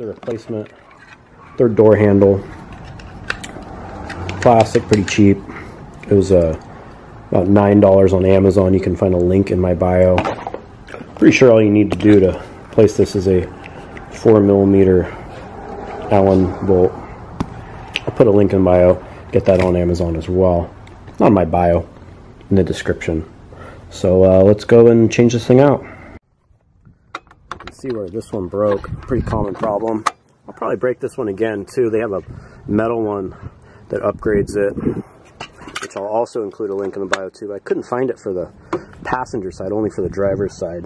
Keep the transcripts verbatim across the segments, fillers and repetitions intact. The replacement, third door handle, plastic, pretty cheap. It was uh, about nine dollars on Amazon. You can find a link in my bio. Pretty sure all you need to do to place this is a four millimeter Allen bolt. I'll put a link in bio. Get that on Amazon as well. Not in my bio, in the description. So uh, let's go and change this thing out. You can see where this one broke. Pretty common problem. I'll probably break this one again too. They have a metal one that upgrades it, which I'll also include a link in the bio too. But I couldn't find it for the passenger side, only for the driver's side.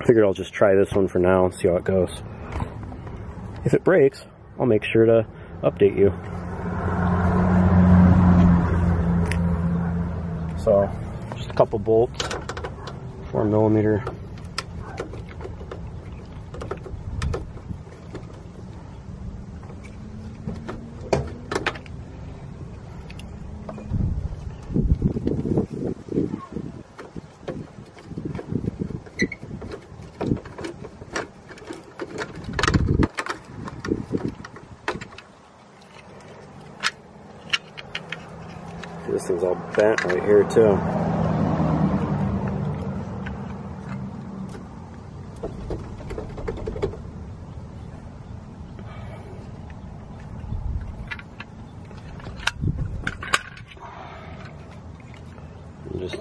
I figured I'll just try this one for now and see how it goes. If it breaks, I'll make sure to update you. So, just a couple bolts, four millimeter. This thing's all bent right here too. I'm just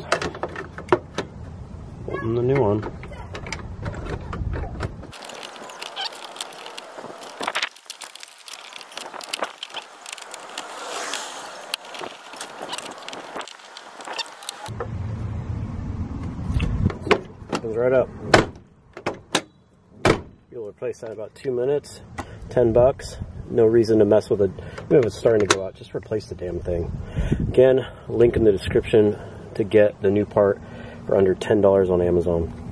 bolting the new one. Right up. You'll replace that in about two minutes. Ten bucks. No reason to mess with it. We have it starting to go out. Just replace the damn thing. Again, link in the description to get the new part for under ten dollars on Amazon.